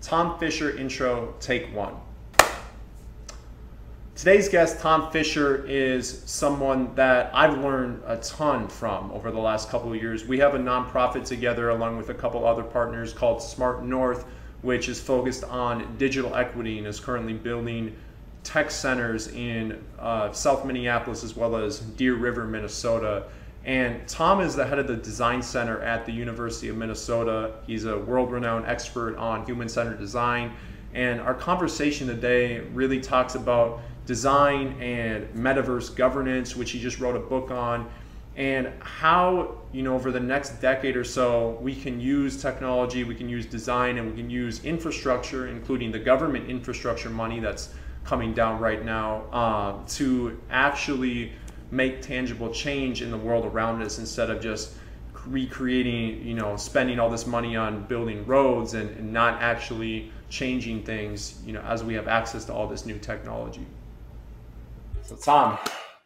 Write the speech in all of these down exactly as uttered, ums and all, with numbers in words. Tom Fisher intro, take one. Today's guest, Tom Fisher, is someone that I've learned a ton from over the last couple of years. We have a nonprofit together along with a couple other partners called Smart North, which is focused on digital equity and is currently building tech centers in uh, South Minneapolis as well as Deer River, Minnesota. And Tom is the head of the design center at the University of Minnesota. He's a world-renowned expert on human-centered design. And our conversation today really talks about design and metaverse governance, which he just wrote a book on, and how, you know, over the next decade or so, we can use technology, we can use design, and we can use infrastructure, including the government infrastructure money that's coming down right now, uh, to actually make tangible change in the world around us instead of just recreating, you know, spending all this money on building roads and, and not actually changing things, you know, as we have access to all this new technology. So Tom,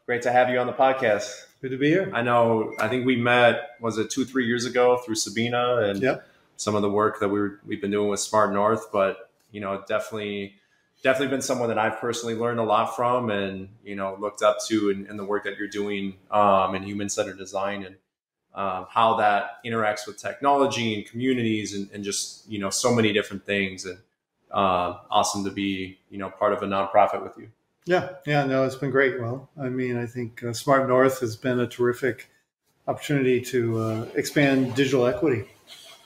great to have you on the podcast. Good to be here. I know, I think we met, was it two, three years ago through Sabina and yep. some of the work that we were, we've been doing with Smart North, but, you know, definitely... Definitely been someone that I've personally learned a lot from and, you know, looked up to in, in the work that you're doing um, in human-centered design and um, how that interacts with technology and communities and, and just, you know, so many different things. And uh, awesome to be, you know, part of a nonprofit with you. Yeah. Yeah. No, it's been great. Well, I mean, I think uh, Smart North has been a terrific opportunity to uh, expand digital equity.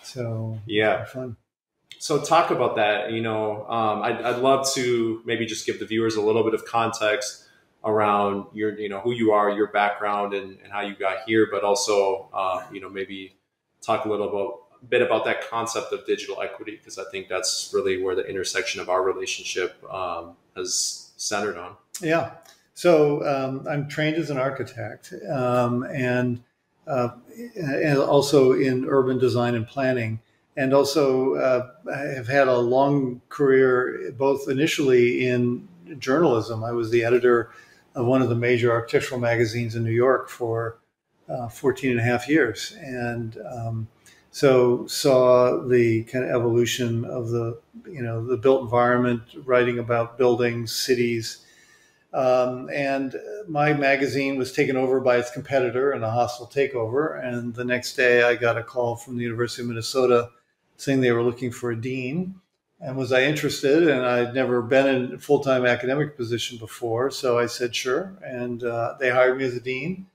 So yeah, fun. So talk about that, you know, um, I'd, I'd love to maybe just give the viewers a little bit of context around your, you know, who you are, your background and, and how you got here, but also, uh, you know, maybe talk a little about, a bit about that concept of digital equity, because I think that's really where the intersection of our relationship um, has centered on. Yeah. So um, I'm trained as an architect um, and, uh, and also in urban design and planning. And also uh, I have had a long career, both initially in journalism. I was the editor of one of the major architectural magazines in New York for uh, fourteen and a half years. And um, so saw the kind of evolution of the, you know, the built environment, writing about buildings, cities. Um, and my magazine was taken over by its competitor in a hostile takeover. And the next day I got a call from the University of Minnesota saying they were looking for a dean, and was I interested, and I'd never been in a full-time academic position before, so I said sure, and uh, they hired me as a dean,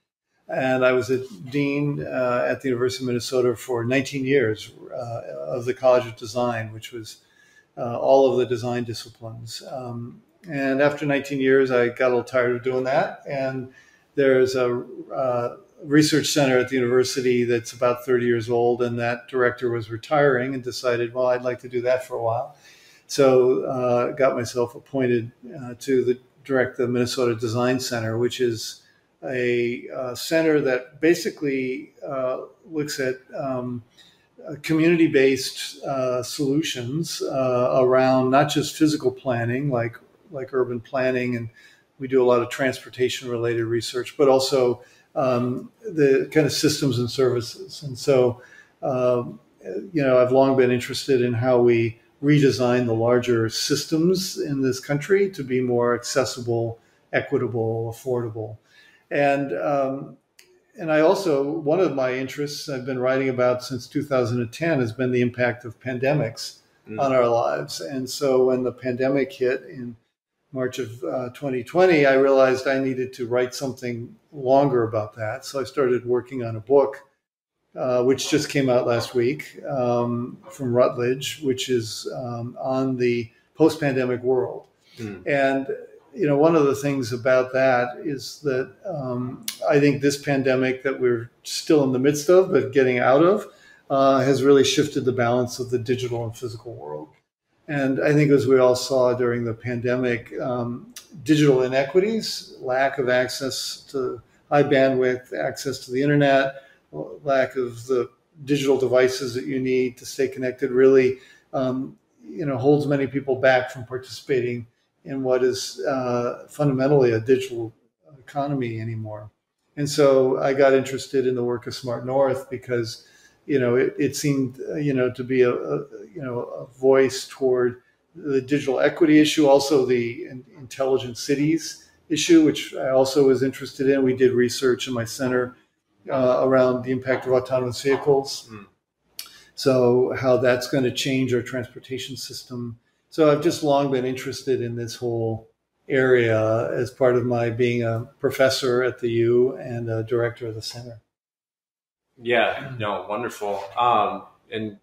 and I was a dean uh, at the University of Minnesota for nineteen years uh, of the College of Design, which was uh, all of the design disciplines. Um, and after nineteen years, I got a little tired of doing that, and there's a uh, research center at the university that's about thirty years old, and that director was retiring and decided, well, I'd like to do that for a while. So uh, got myself appointed uh, to the, direct the Minnesota Design Center, which is a uh, center that basically uh, looks at um, community-based uh, solutions uh, around not just physical planning, like, like urban planning, and we do a lot of transportation-related research, but also Um, the kind of systems and services. And so, um, you know, I've long been interested in how we redesign the larger systems in this country to be more accessible, equitable, affordable. And, um, and I also, one of my interests I've been writing about since two thousand ten has been the impact of pandemics mm-hmm. on our lives. And so when the pandemic hit in March of uh, twenty twenty, I realized I needed to write something longer about that. So I started working on a book, uh, which just came out last week um, from Routledge, which is um, on the post-pandemic world. Mm. And, you know, one of the things about that is that um, I think this pandemic that we're still in the midst of, but getting out of, uh, has really shifted the balance of the digital and physical world. And I think as we all saw during the pandemic, um, digital inequities, lack of access to high bandwidth, access to the internet, lack of the digital devices that you need to stay connected really, um, you know, holds many people back from participating in what is uh, fundamentally a digital economy anymore. And so I got interested in the work of Smart North because you know, it, it seemed, you know, to be a, a, you know, a voice toward the digital equity issue, also the intelligent cities issue, which I also was interested in. We did research in my center uh, around the impact of autonomous vehicles. Mm. So how that's going to change our transportation system. So I've just long been interested in this whole area as part of my being a professor at the U and a director of the center. Yeah, no, wonderful. Um, and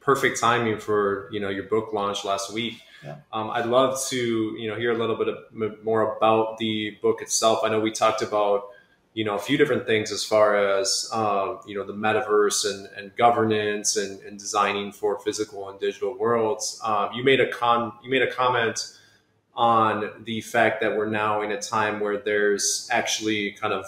perfect timing for, you know, your book launch last week. Yeah. Um, I'd love to, you know, hear a little bit of, more about the book itself. I know we talked about, you know, a few different things as far as, um, you know, the metaverse and, and governance and, and designing for physical and digital worlds. Um, you made a con, you made a comment on the fact that we're now in a time where there's actually kind of,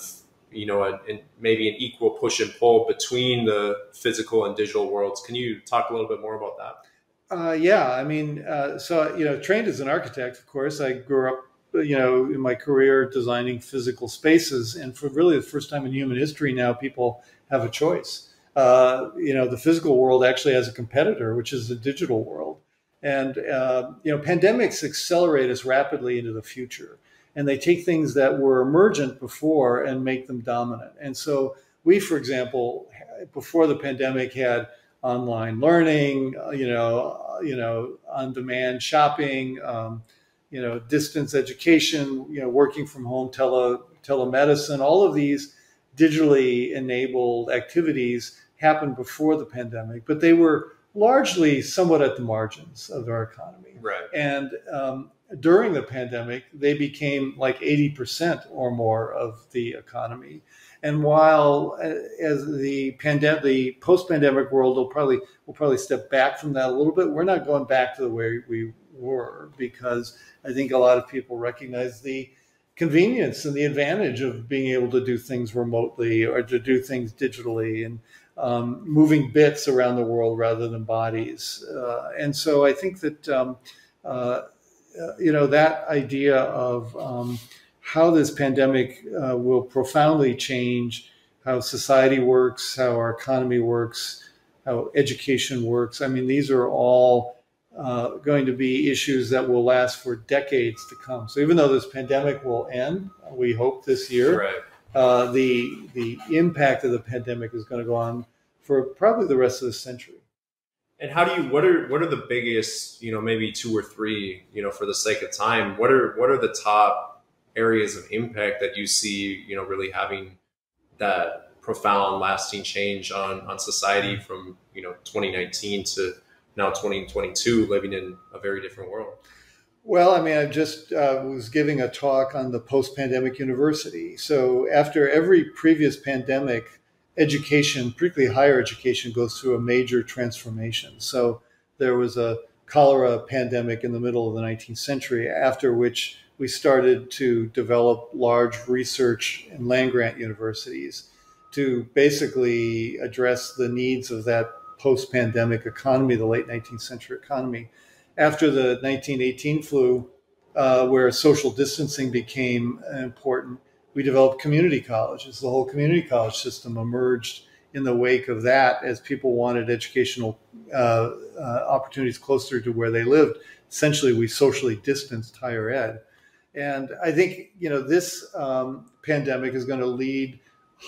you know, a, a, maybe an equal push and pull between the physical and digital worlds. Can you talk a little bit more about that? Uh, yeah, I mean, uh, so, you know, trained as an architect, of course, I grew up, you know, in my career designing physical spaces. And for really the first time in human history now, people have a choice. Uh, you know, the physical world actually has a competitor, which is the digital world. And, uh, you know, pandemics accelerate us rapidly into the future. And they take things that were emergent before and make them dominant. And so we, for example, before the pandemic had online learning, you know, you know, on-demand shopping, um, you know, distance education, you know, working from home, tele, telemedicine, all of these digitally enabled activities happened before the pandemic, but they were largely somewhat at the margins of our economy. Right. And um, during the pandemic, they became like eighty percent or more of the economy. And while as the pandemic, the post-pandemic world will probably, will probably step back from that a little bit, we're not going back to the way we were, because I think a lot of people recognize the convenience and the advantage of being able to do things remotely or to do things digitally and um, moving bits around the world rather than bodies. Uh, and so I think that, um, uh, you know, that idea of um, how this pandemic uh, will profoundly change how society works, how our economy works, how education works. I mean, these are all Uh, going to be issues that will last for decades to come. So even though this pandemic will end, we hope this year, right. uh, the the impact of the pandemic is going to go on for probably the rest of the century. And how do you? What are what are the biggest? You know, maybe two or three. You know, for the sake of time, what are what are the top areas of impact that you see? You know, really having that profound, lasting change on on society from, you know, twenty nineteen to now twenty twenty-two, living in a very different world. Well, I mean, I just uh, was giving a talk on the post-pandemic university. So after every previous pandemic, education, particularly higher education, goes through a major transformation. So there was a cholera pandemic in the middle of the nineteenth century, after which we started to develop large research and land-grant universities to basically address the needs of that post-pandemic economy, the late nineteenth century economy. After the nineteen eighteen flu, uh, where social distancing became important, we developed community colleges. The whole community college system emerged in the wake of that as people wanted educational uh, uh, opportunities closer to where they lived. Essentially, we socially distanced higher ed. And I think, you know, this um, pandemic is going to lead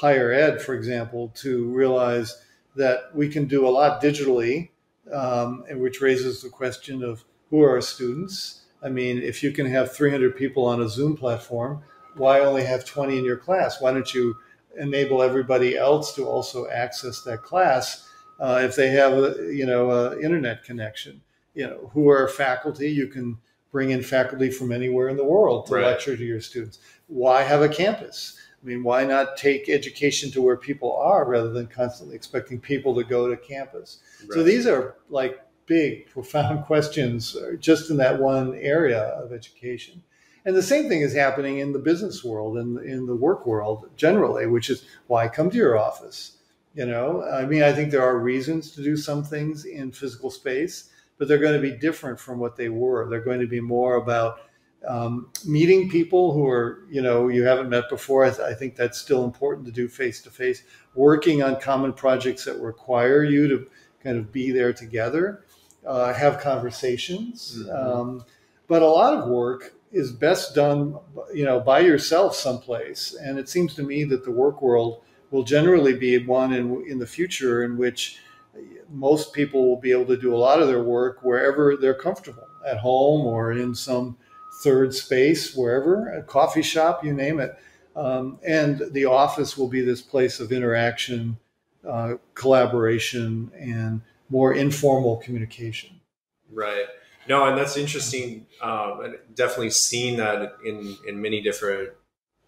higher ed, for example, to realize that we can do a lot digitally, um, and which raises the question of who are our students? I mean, if you can have three hundred people on a Zoom platform, why only have twenty in your class? Why don't you enable everybody else to also access that class uh, if they have a, you know, a internet connection? You know, who are faculty? You can bring in faculty from anywhere in the world to right. lecture to your students. Why have a campus? I mean, why not take education to where people are rather than constantly expecting people to go to campus? Right. So these are like big, profound questions just in that one area of education. And the same thing is happening in the business world and in, in the work world generally, which is why come to your office? You know, I mean, I think there are reasons to do some things in physical space, but they're going to be different from what they were. They're going to be more about Um, meeting people who are, you know, you haven't met before. I, th I think that's still important to do face to face, working on common projects that require you to kind of be there together, uh, have conversations. Mm-hmm. Um, but a lot of work is best done, you know, by yourself someplace. And it seems to me that the work world will generally be one in, in the future in which most people will be able to do a lot of their work wherever they're comfortable, at home or in some third space, wherever, a coffee shop, you name it. Um, and the office will be this place of interaction, uh, collaboration, and more informal communication. Right. No, and that's interesting. Um, and definitely seen that in, in many different,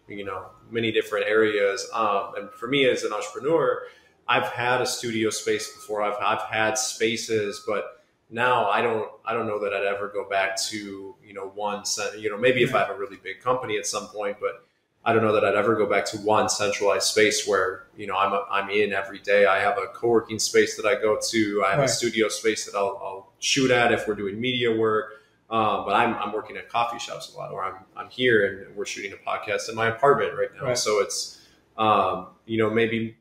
you know, many different areas. Um, and for me as an entrepreneur, I've had a studio space before. I've, I've had spaces, but now I don't, I don't know that I'd ever go back to, you know, one, you know, maybe if I have a really big company at some point, but I don't know that I'd ever go back to one centralized space where, you know, I'm, a, I'm in every day. I have a co-working space that I go to. I have right. a studio space that I'll, I'll shoot at if we're doing media work. Um, but I'm, I'm working at coffee shops a lot, or I'm, I'm here and we're shooting a podcast in my apartment right now. Right. So it's, um, you know, maybe,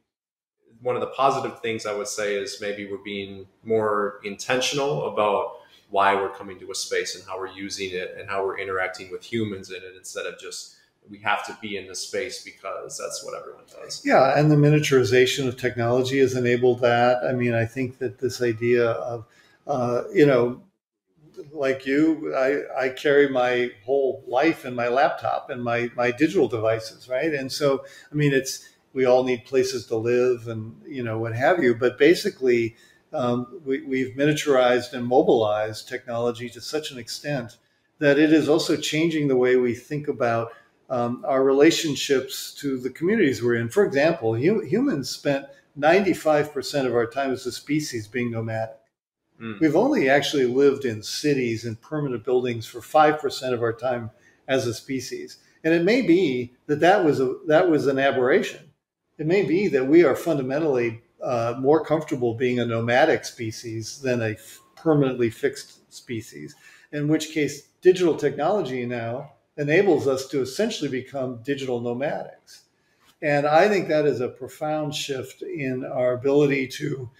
one of the positive things I would say is maybe we're being more intentional about why we're coming to a space and how we're using it and how we're interacting with humans in it, instead of just, we have to be in this space because that's what everyone does. Yeah. And the miniaturization of technology has enabled that. I mean, I think that this idea of, uh, you know, like you, I, I carry my whole life in my laptop and my, my digital devices. Right. And so, I mean, it's, we all need places to live and, you know, what have you. But basically, um, we, we've miniaturized and mobilized technology to such an extent that it is also changing the way we think about um, our relationships to the communities we're in. For example, hum humans spent ninety-five percent of our time as a species being nomadic. Mm. We've only actually lived in cities and permanent buildings for five percent of our time as a species. And it may be that that was, a, that was an aberration. It may be that we are fundamentally uh, more comfortable being a nomadic species than a permanently fixed species, in which case digital technology now enables us to essentially become digital nomadics. And I think that is a profound shift in our ability to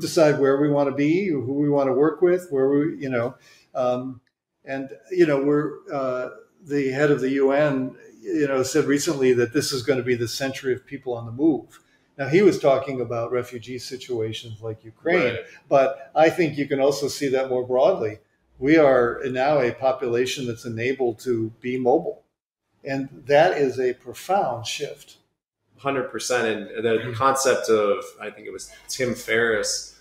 decide where we want to be, who we want to work with, where we, you know, um, and, you know, we're, uh, the head of the U N, you know, said recently that this is going to be the century of people on the move. Now, he was talking about refugee situations like Ukraine, right. but I think you can also see that more broadly. We are now a population that's enabled to be mobile, and that is a profound shift. one hundred percent. And the concept of, I think it was Tim Ferriss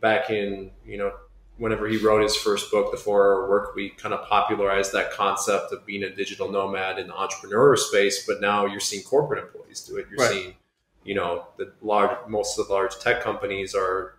back in, you know, whenever he wrote his first book, The four hour Workweek, kind of popularized that concept of being a digital nomad in the entrepreneur space. But now you're seeing corporate employees do it. You're right. seeing, you know, the large, most of the large tech companies are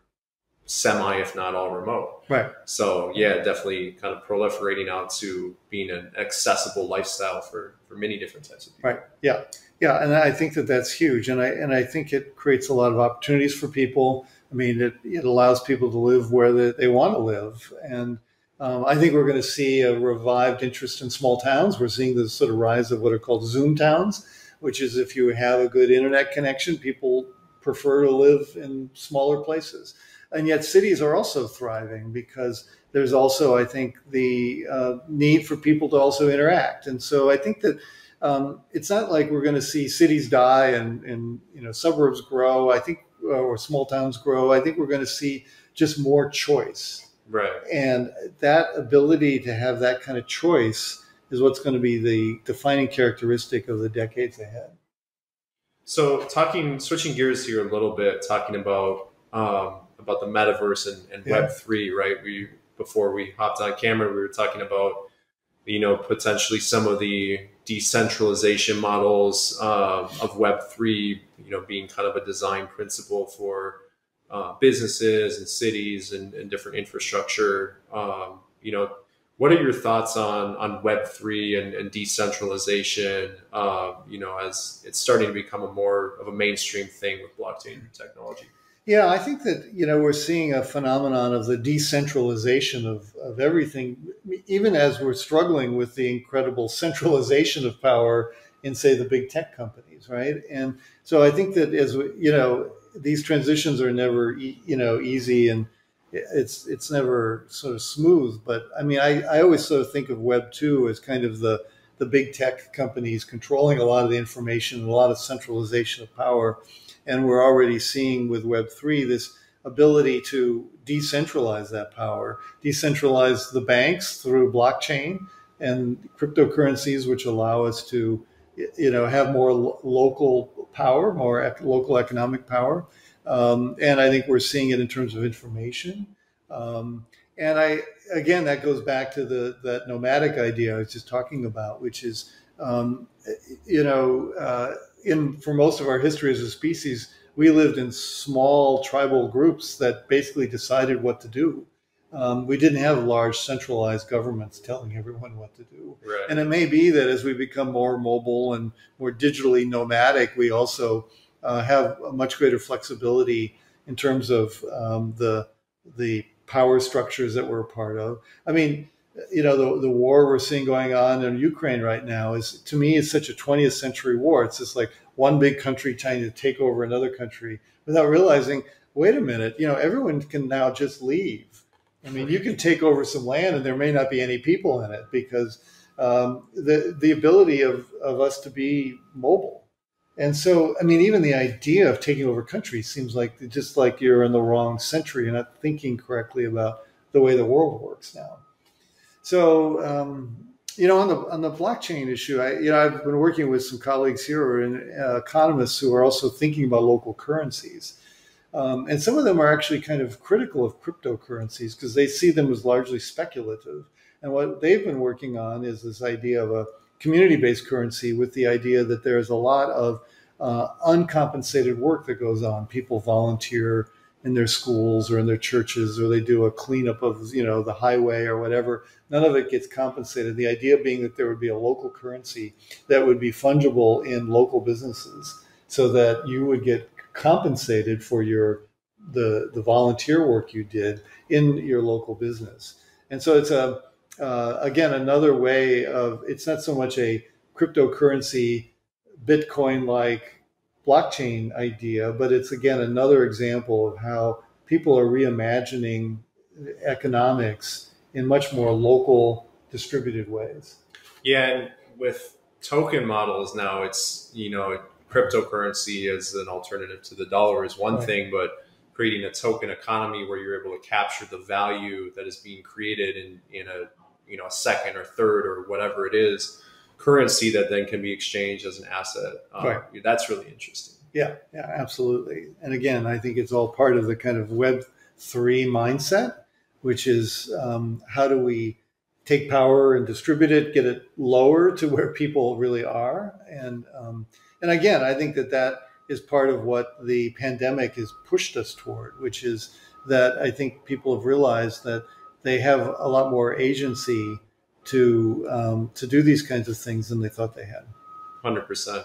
semi, if not all remote. Right. So yeah, definitely kind of proliferating out to being an accessible lifestyle for, for many different types of people. Right. Yeah. Yeah. And I think that that's huge. And I, and I think it creates a lot of opportunities for people. I mean, it, it allows people to live where they, they want to live. And um, I think we're going to see a revived interest in small towns. We're seeing the sort of rise of what are called Zoom towns, which is if you have a good internet connection, people prefer to live in smaller places. And yet cities are also thriving because there's also, I think, the uh, need for people to also interact. And so I think that um, it's not like we're going to see cities die and, and you know, suburbs grow. I think or small towns grow, I think we're going to see just more choice. Right. And that ability to have that kind of choice is what's going to be the defining characteristic of the decades ahead. So talking, switching gears here a little bit, talking about, um, about the metaverse and, and yeah. web three, right? We, before we hopped on camera, we were talking about, you know, potentially some of the decentralization models uh, of web three, you know, being kind of a design principle for uh, businesses and cities and, and different infrastructure. Um, you know, what are your thoughts on, on web three and, and decentralization, uh, you know, as it's starting to become a more of a mainstream thing with blockchain technology? Yeah, I think that, you know, we're seeing a phenomenon of the decentralization of, of everything, even as we're struggling with the incredible centralization of power in, say, the big tech companies, right? And so I think that, as we, you know, these transitions are never, you know, easy, and it's it's never sort of smooth. But I mean, I, I always sort of think of Web two as kind of the, the big tech companies controlling a lot of the information, a lot of centralization of power. And we're already seeing with Web three this ability to decentralize that power, decentralize the banks through blockchain and cryptocurrencies, which allow us to, you know, have more lo- local power, more ec- local economic power. Um, and I think we're seeing it in terms of information. Um, and I, again, that goes back to the that nomadic idea I was just talking about, which is, um, you know, uh, In, for most of our history as a species, we lived in small tribal groups that basically decided what to do. Um, we didn't have large centralized governments telling everyone what to do. Right. And it may be that as we become more mobile and more digitally nomadic, we also uh, have a much greater flexibility in terms of um, the the power structures that we're a part of. I mean, you know, the, the war we're seeing going on in Ukraine right now is, to me, is such a twentieth century war. It's just like one big country trying to take over another country without realizing, wait a minute, you know, everyone can now just leave. I mean, you can take over some land and there may not be any people in it, because um, the the ability of, of us to be mobile. And so, I mean, even the idea of taking over countries seems like just like you're in the wrong century. You're not thinking correctly about the way the world works now. So, um, you know, on the on the blockchain issue, I, you know, I've been working with some colleagues here who are in, uh, economists who are also thinking about local currencies. Um, and some of them are actually kind of critical of cryptocurrencies because they see them as largely speculative. And what they've been working on is this idea of a community-based currency, with the idea that there is a lot of uh, uncompensated work that goes on. People volunteer in their schools or in their churches, or they do a cleanup of, you know, the highway or whatever. None of it gets compensated. The idea being that there would be a local currency that would be fungible in local businesses, so that you would get compensated for your the the volunteer work you did in your local business. And so it's a uh, again another way of, it's not so much a cryptocurrency, Bitcoin-like blockchain idea, but it's again another example of how people are reimagining economics in much more local, distributed ways. Yeah, and with token models now, it's, you know, cryptocurrency as an alternative to the dollar is one right. thing, but creating a token economy where you're able to capture the value that is being created in, in a, you know, a second or third or whatever it is, currency that then can be exchanged as an asset. Um, right. That's really interesting. Yeah, yeah, absolutely. And again, I think it's all part of the kind of Web three mindset, which is um, how do we take power and distribute it, get it lower to where people really are. And um, and again, I think that that is part of what the pandemic has pushed us toward, which is that I think people have realized that they have a lot more agency to um, to do these kinds of things than they thought they had. one hundred percent.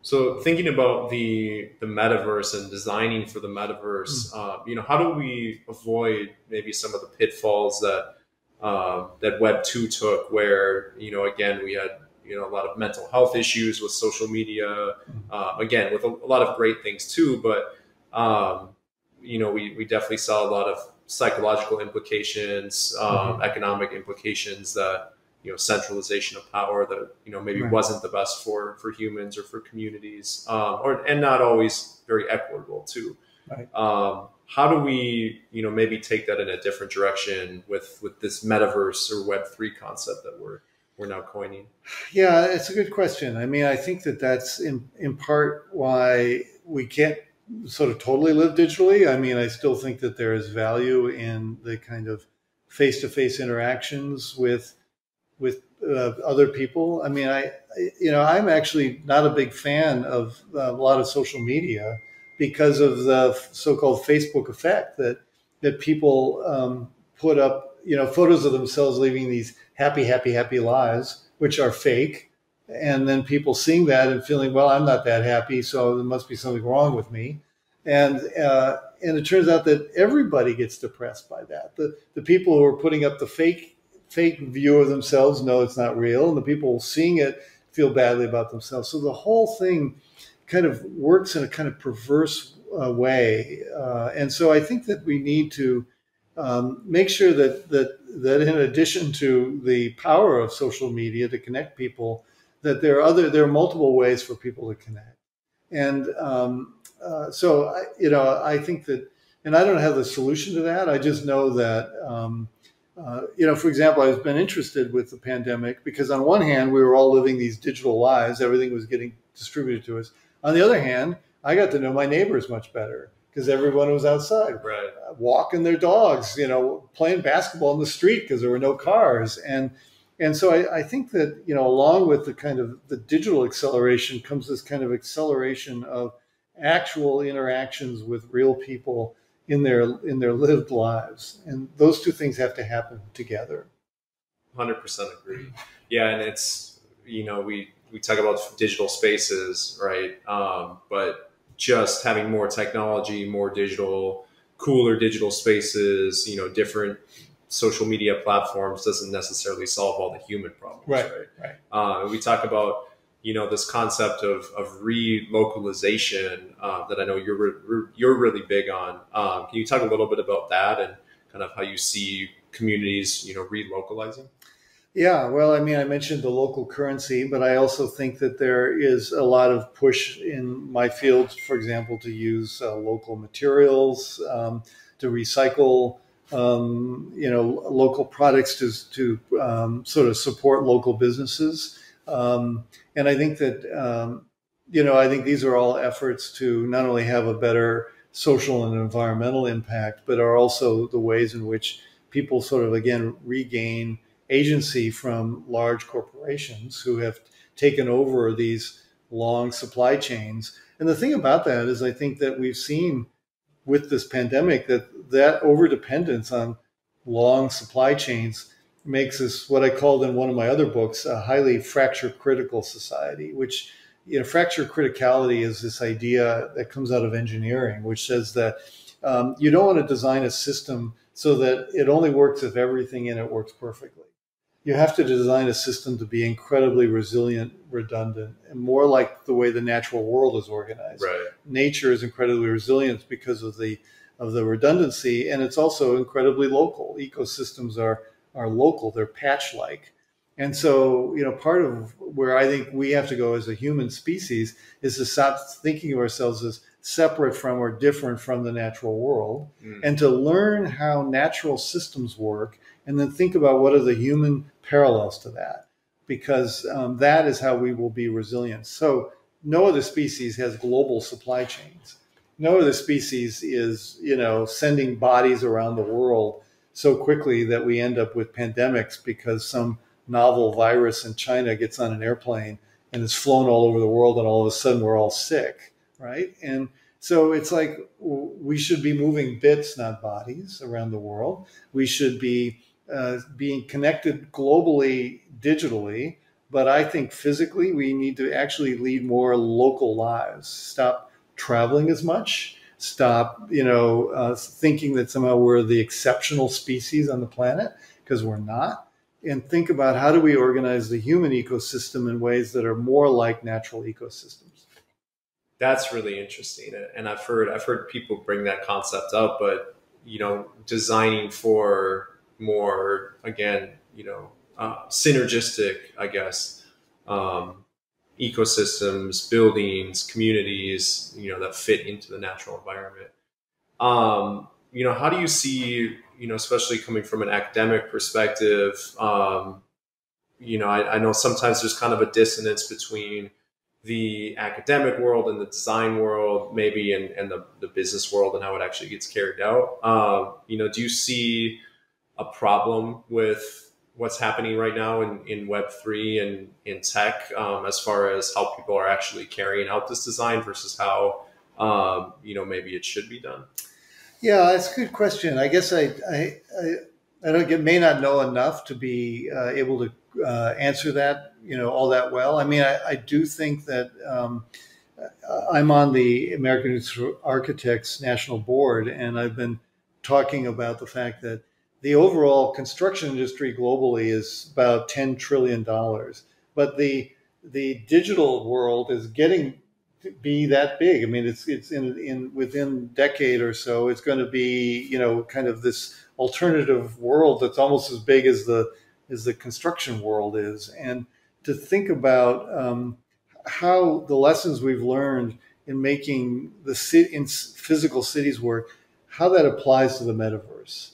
So thinking about the the metaverse and designing for the metaverse, mm. uh, you know, how do we avoid maybe some of the pitfalls that uh, that Web two took, where, you know, again, we had, you know, a lot of mental health issues with social media, mm. uh, again, with a, a lot of great things too, but, um, you know, we, we definitely saw a lot of psychological implications, um, mm-hmm. economic implications that, you know, centralization of power that, you know, maybe right. wasn't the best for, for humans or for communities, um, or, and not always very equitable too. Right. Um, how do we, you know, maybe take that in a different direction with, with this metaverse or Web three concept that we're, we're now coining? Yeah, it's a good question. I mean, I think that that's in, in part why we can't sort of totally live digitally. I mean, I still think that there is value in the kind of face-to-face interactions with with uh, other people. I mean, I, you know, I'm actually not a big fan of a lot of social media because of the so-called Facebook effect that that people um, put up, you know, photos of themselves living these happy, happy, happy lives, which are fake. And then people seeing that and feeling, well, I'm not that happy, so there must be something wrong with me. And uh, and it turns out that everybody gets depressed by that. The the people who are putting up the fake fake view of themselves know it's not real, and the people seeing it feel badly about themselves. So the whole thing kind of works in a kind of perverse uh, way. Uh, and so I think that we need to um, make sure that that that in addition to the power of social media to connect people, that there are other there are multiple ways for people to connect. And um, uh, so, I, you know, I think that, and I don't have the solution to that. I just know that, um, uh, you know, for example, I've been interested with the pandemic because on one hand, we were all living these digital lives. Everything was getting distributed to us. On the other hand, I got to know my neighbors much better because everyone was outside, right, walking their dogs, you know, playing basketball in the street because there were no cars. And And so I, I think that, you know, along with the kind of the digital acceleration comes this kind of acceleration of actual interactions with real people in their in their lived lives. And those two things have to happen together. one hundred percent agree. Yeah. And it's, you know, we, we talk about digital spaces, right? Um, but just having more technology, more digital, cooler digital spaces, you know, different social media platforms doesn't necessarily solve all the human problems. Right, right. right. Uh, we talk about, you know, this concept of, of relocalization uh, that I know you're, re you're really big on. Um, can you talk a little bit about that and kind of how you see communities, you know, relocalizing? Yeah, well, I mean, I mentioned the local currency, but I also think that there is a lot of push in my field, for example, to use uh, local materials, um, to recycle Um, you know, local products to, to um, sort of support local businesses. Um, and I think that, um, you know, I think these are all efforts to not only have a better social and environmental impact, but are also the ways in which people sort of, again, regain agency from large corporations who have taken over these long supply chains. And the thing about that is I think that we've seen with this pandemic that that overdependence on long supply chains makes us what I called in one of my other books, a highly fracture critical society, which, you know, fracture criticality is this idea that comes out of engineering, which says that um, you don't want to design a system so that it only works if everything in it works perfectly. You have to design a system to be incredibly resilient, redundant, and more like the way the natural world is organized. Right. Nature is incredibly resilient because of the of the redundancy, and it's also incredibly local. Ecosystems are are local; they're patch-like, and so, you know, part of where I think we have to go as a human species is to stop thinking of ourselves as separate from or different from the natural world, mm. and to learn how natural systems work, and then think about what are the human parallels to that, because um, that is how we will be resilient. So no other species has global supply chains. No other species is, you know, sending bodies around the world so quickly that we end up with pandemics because some novel virus in China gets on an airplane and is flown all over the world, and all of a sudden we're all sick, right? And so it's like we should be moving bits, not bodies, around the world. We should be uh, being connected globally, digitally, but I think physically we need to actually lead more local lives. Stop traveling as much. Stop, you know, uh, thinking that somehow we're the exceptional species on the planet, because we're not. And think about how do we organize the human ecosystem in ways that are more like natural ecosystems. That's really interesting. And I've heard, I've heard people bring that concept up, but, you know, designing for more, again, you know, uh, synergistic, I guess, um, ecosystems, buildings, communities, you know, that fit into the natural environment. Um, you know, how do you see, you know, especially coming from an academic perspective, um, you know, I, I know sometimes there's kind of a dissonance between the academic world and the design world, maybe, and, and the, the business world and how it actually gets carried out. Um, you know, do you see a problem with what's happening right now in, in web three and in tech, um, as far as how people are actually carrying out this design versus how, um, you know, maybe it should be done? Yeah, that's a good question. I guess I, I, I, I don't get, may not know enough to be uh, able to uh, answer that, you know, all that well. I mean, I, I do think that um, I'm on the American Architects National Board, and I've been talking about the fact that the overall construction industry globally is about ten trillion dollars, but the the digital world is getting to be that big. I mean, it's it's in in within a decade or so, it's going to be, you know, kind of this alternative world that's almost as big as the as the construction world is. And to think about um, how the lessons we've learned in making the city, in physical cities work, how that applies to the metaverse.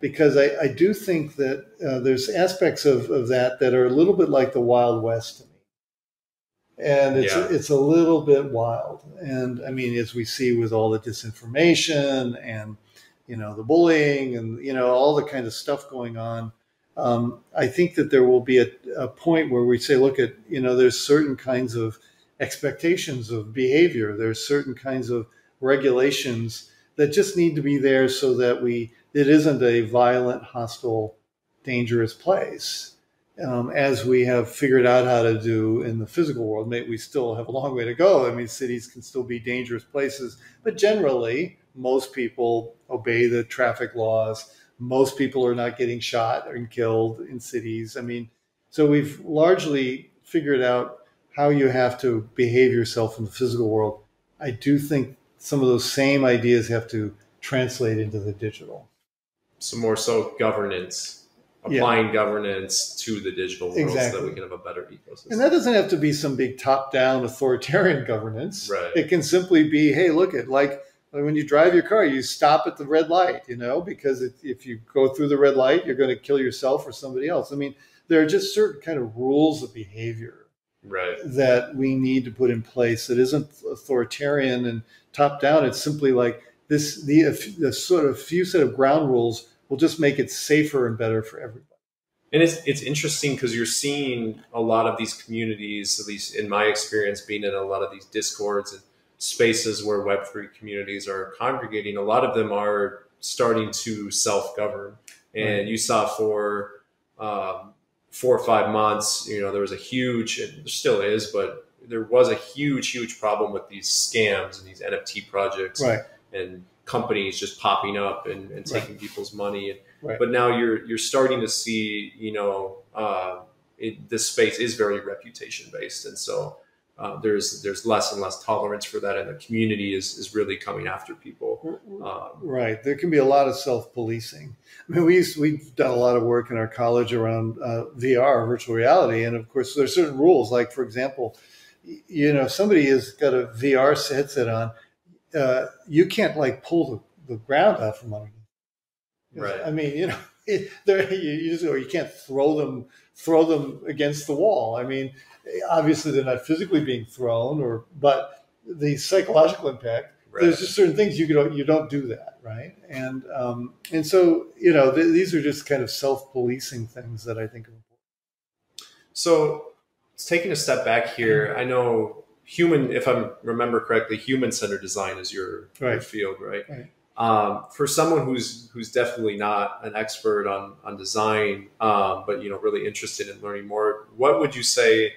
Because I, I do think that uh, there's aspects of, of that that are a little bit like the Wild West to me. And it's, yeah. it's a little bit wild. And I mean, as we see with all the disinformation and, you know, the bullying and, you know, all the kind of stuff going on, um, I think that there will be a, a point where we say, look at, you know, there's certain kinds of expectations of behavior. There's certain kinds of regulations that just need to be there so that we, it isn't a violent, hostile, dangerous place, um, as we have figured out how to do in the physical world. Maybe we still have a long way to go. I mean, cities can still be dangerous places, but generally, most people obey the traffic laws. Most people are not getting shot and killed in cities. I mean, so we've largely figured out how you have to behave yourself in the physical world. I do think some of those same ideas have to translate into the digital. So more so governance, applying yeah. governance to the digital world exactly. so that we can have a better ecosystem. And that doesn't have to be some big top-down authoritarian governance. Right. It can simply be, hey, look at, like when you drive your car, you stop at the red light, you know, because if, if you go through the red light, you're going to kill yourself or somebody else. I mean, there are just certain kind of rules of behavior right. that we need to put in place that isn't authoritarian and top-down. It's simply like, This the, the sort of few set of ground rules will just make it safer and better for everybody. And it's it's interesting because you're seeing a lot of these communities, at least in my experience, being in a lot of these discords and spaces where web three communities are congregating. A lot of them are starting to self-govern, and right. you saw for um, four or five months, you know, there was a huge, and there still is, but there was a huge, huge problem with these scams and these N F T projects. Right. And companies just popping up and, and taking right. people's money. And, right. But now you're you're starting to see, you know, uh, it, this space is very reputation based, and so uh, there's there's less and less tolerance for that, and the community is is really coming after people. Um, right. There can be a lot of self policing. I mean, we used, we've done a lot of work in our college around uh, V R, virtual reality, and of course there's certain rules. Like for example, you know, if somebody has got a V R headset on. Uh, you can't like pull the, the ground out from under you. Right. I mean, you know, it, there, you, you just, or you can't throw them, throw them against the wall. I mean, obviously they're not physically being thrown, or but the psychological impact. Right. There's just certain things you don't you don't do that, right? And um, and so you know th these are just kind of self-policing things that I think are important. So taking a step back here, I know. Human, if I remember correctly, human-centered design is your, right. your field, right? right. Um, for someone who's who's definitely not an expert on on design, um, but you know, really interested in learning more, what would you say,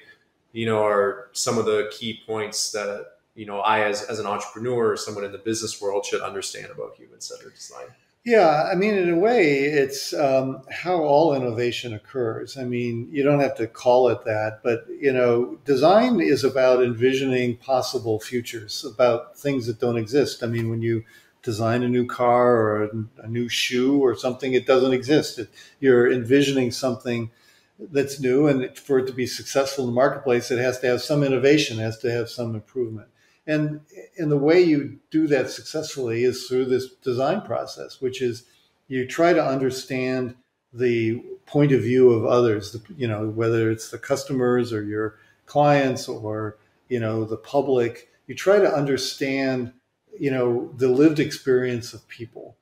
you know, are some of the key points that you know I, as as an entrepreneur or someone in the business world, should understand about human-centered design? Yeah, I mean, in a way, it's um, how all innovation occurs. I mean, you don't have to call it that, but, you know, design is about envisioning possible futures, about things that don't exist. I mean, when you design a new car or a, a new shoe or something, it doesn't exist. It, you're envisioning something that's new, and for it to be successful in the marketplace, it has to have some innovation, it has to have some improvement. And, and the way you do that successfully is through this design process, which is you try to understand the point of view of others, the, you know, whether it's the customers or your clients or, you know, the public. You try to understand, you know, the lived experience of people.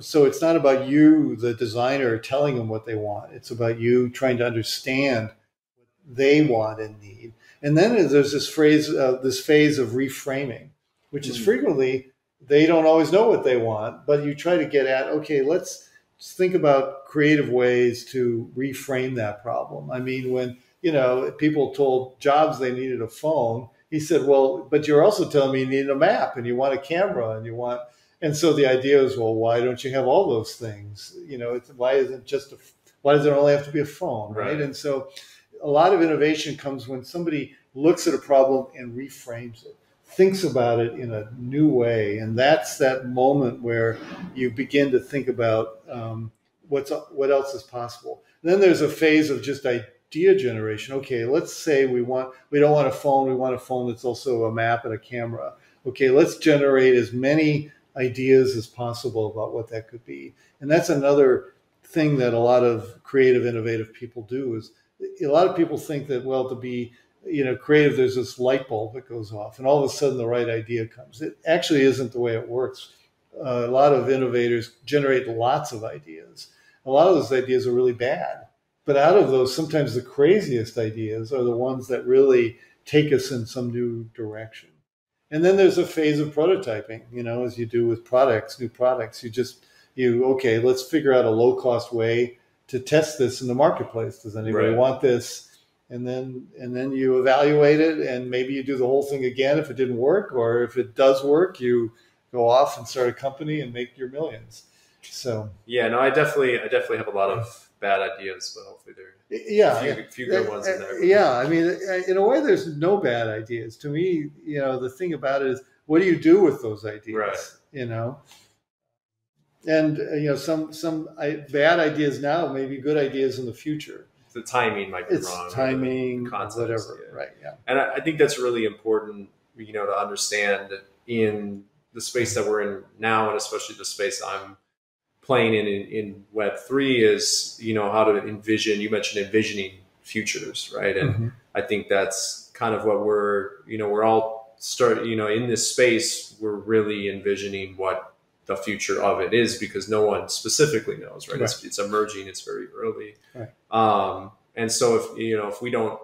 So it's not about you, the designer, telling them what they want. It's about you trying to understand what they want and need. And then there's this phrase, uh, this phase of reframing, which is frequently they don't always know what they want, but you try to get at, okay, let's think about creative ways to reframe that problem. I mean, when, you know, people told jobs they needed a phone, he said, well, but you're also telling me you need a map and you want a camera and you want, and so the idea is, well, why don't you have all those things? You know, it's, why isn't just a, why does it only have to be a phone, right? right? And so a lot of innovation comes when somebody looks at a problem and reframes it, thinks about it in a new way. And that's that moment where you begin to think about um, what's what else is possible. And then there's a phase of just idea generation. Okay, let's say we want we don't want a phone. We want a phone that's also a map and a camera. Okay, let's generate as many ideas as possible about what that could be. And that's another thing that a lot of creative, innovative people do is a lot of people think that, well, to be, you know, creative, there's this light bulb that goes off and all of a sudden the right idea comes. It actually isn't the way it works. Uh, a lot of innovators generate lots of ideas. A lot of those ideas are really bad, but out of those, sometimes the craziest ideas are the ones that really take us in some new direction. And then there's a phase of prototyping, you know, as you do with products, new products, you just, you, okay, let's figure out a low cost way to test this in the marketplace. Does anybody right. want this? And then, and then you evaluate it and maybe you do the whole thing again if it didn't work, or if it does work, you go off and start a company and make your millions. So, yeah, no, I definitely, I definitely have a lot of bad ideas, but hopefully there are yeah, a few, yeah, few good ones in there. Yeah. I mean, in a way there's no bad ideas to me. You know, the thing about it is, what do you do with those ideas? Right. You know? And, you know, some some bad ideas now may be good ideas in the future. The timing might be it's wrong. It's timing, concepts, whatever, yeah. right, yeah. And I, I think that's really important, you know, to understand in the space that we're in now, and especially the space I'm playing in in, in Web three is, you know, how to envision, you mentioned envisioning futures, right? And mm-hmm. I think that's kind of what we're, you know, we're all start, you know, in this space, we're really envisioning what the future of it is, because no one specifically knows, right? right. It's, it's emerging, it's very early. Right. Um, and so if, you know, if we don't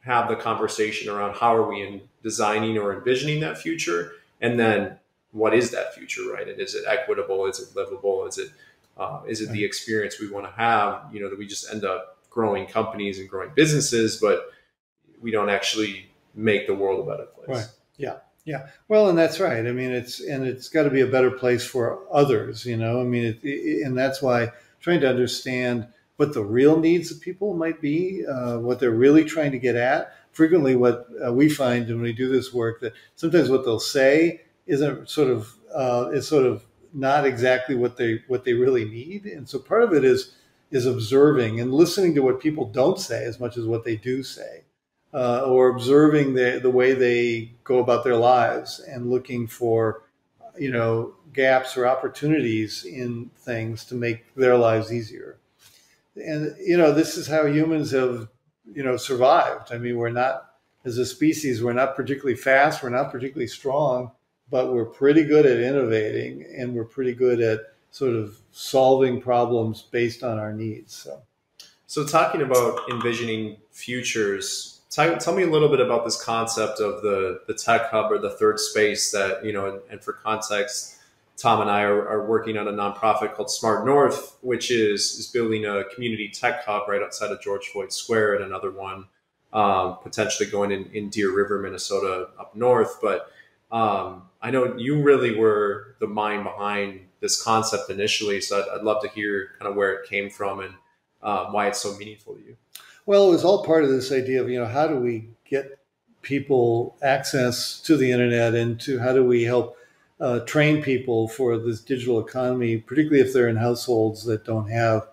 have the conversation around how are we in designing or envisioning that future, and then what is that future, right? And is it equitable? Is it livable? Is it, uh, is it right. the experience we want to have, you know, that we just end up growing companies and growing businesses, but we don't actually make the world a better place. Right. Yeah. Yeah. Well, and that's right. I mean, it's, and it's got to be a better place for others, you know, I mean, it, it, and that's why trying to understand what the real needs of people might be, uh, what they're really trying to get at. Frequently what uh, we find when we do this work, that sometimes what they'll say isn't sort of, uh, is sort of not exactly what they, what they really need. And so part of it is, is observing and listening to what people don't say as much as what they do say. Uh, or observing the, the way they go about their lives and looking for, you know, gaps or opportunities in things to make their lives easier. And, you know, this is how humans have, you know, survived. I mean, we're not, as a species, we're not particularly fast, we're not particularly strong, but we're pretty good at innovating and we're pretty good at sort of solving problems based on our needs. So, so talking about envisioning futures, Tell, tell me a little bit about this concept of the, the tech hub or the third space that, you know, and, and for context, Tom and I are, are working on a nonprofit called Smart North, which is, is building a community tech hub right outside of George Floyd Square, and another one um, potentially going in, in Deer River, Minnesota up north. But um, I know you really were the mind behind this concept initially. So I'd, I'd love to hear kind of where it came from and um, why it's so meaningful to you. Well, it was all part of this idea of, you know, how do we get people access to the internet, and to how do we help uh, train people for this digital economy, particularly if they're in households that don't have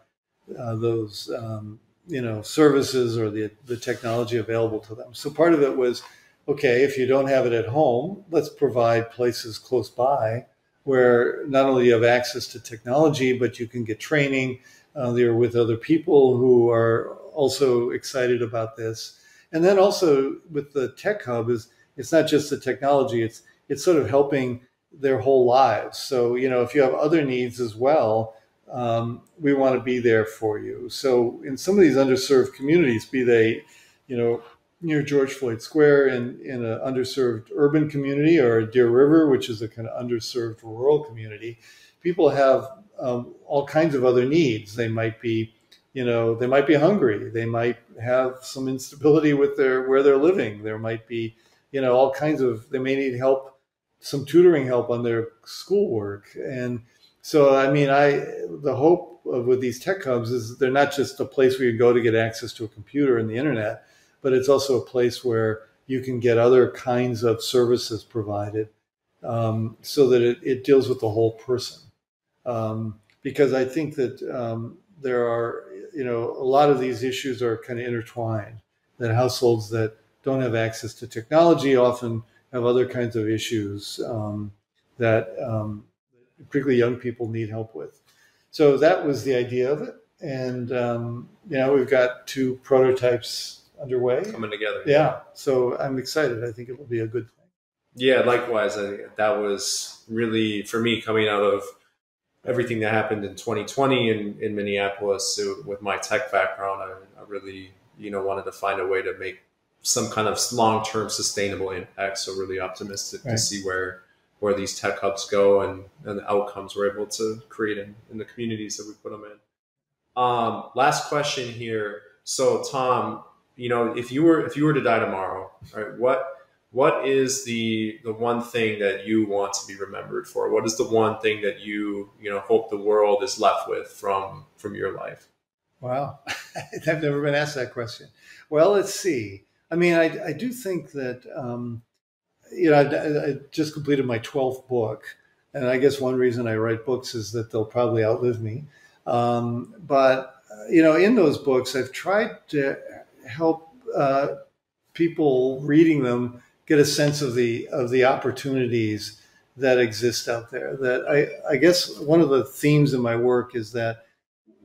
uh, those, um, you know, services or the, the technology available to them. So part of it was, okay, if you don't have it at home, let's provide places close by where not only you have access to technology, but you can get training uh, there with other people who are also excited about this. And then also with the tech hub is, it's not just the technology, it's, it's sort of helping their whole lives. So, you know, if you have other needs as well, um, we want to be there for you. So in some of these underserved communities, be they, you know, near George Floyd Square in, in an underserved urban community, or Deer River, which is a kind of underserved rural community, people have um, all kinds of other needs. They might be, you know, they might be hungry. They might have some instability with their, where they're living. There might be you know, all kinds of, they may need help, some tutoring help on their schoolwork. And so, I mean, I, the hope of, with these tech hubs is they're not just a place where you go to get access to a computer and the internet, but it's also a place where you can get other kinds of services provided, um, so that it, it deals with the whole person. Um, because I think that um, there are, you know, a lot of these issues are kind of intertwined, that households that don't have access to technology often have other kinds of issues um, that um, particularly young people need help with. So that was the idea of it. And um, you know, we've got two prototypes underway. Coming together. Yeah. So I'm excited. I think it will be a good thing. Yeah, likewise. I, that was really, for me, coming out of everything that happened in twenty twenty in, in Minneapolis, so with my tech background, I, I really, you know, wanted to find a way to make some kind of long-term sustainable impact. So really optimistic right. to see where, where these tech hubs go and, and the outcomes we're able to create in, in the communities that we put them in. Um, last question here. So Tom, you know, if you were, if you were to die tomorrow, right, what, what is the, the one thing that you want to be remembered for? What is the one thing that you, you know, hope the world is left with from, from your life? Wow. I've never been asked that question. Well, let's see. I mean, I, I do think that, um, you know, I, I just completed my twelfth book. And I guess one reason I write books is that they'll probably outlive me. Um, but, you know, in those books, I've tried to help uh, people reading them get a sense of the of the opportunities that exist out there. That I, I guess one of the themes in my work is that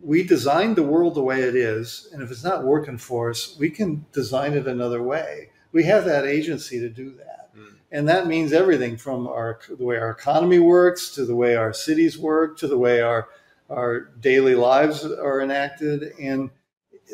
we designed the world the way it is, and if it's not working for us, we can design it another way. We have that agency to do that. Mm. And that means everything from our the way our economy works, to the way our cities work, to the way our our daily lives are enacted, and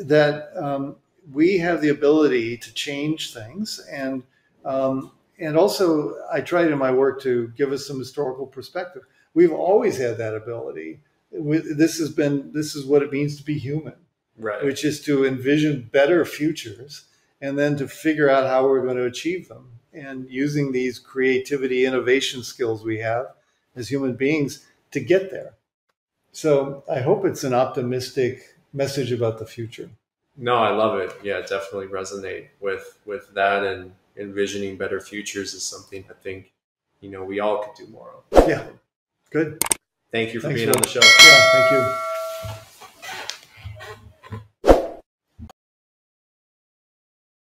that um, we have the ability to change things. And um, and also, I tried in my work to give us some historical perspective. We've always had that ability. This has been, this is what it means to be human, right? Which is to envision better futures and then to figure out how we're going to achieve them. And using these creativity, innovation skills we have as human beings to get there. So I hope it's an optimistic message about the future. No, I love it. Yeah, definitely resonate with, with that, and envisioning better futures is something I think, you know, we all could do more of. Yeah. Good. Thank you for Thanks being for on the show. Yeah, thank you.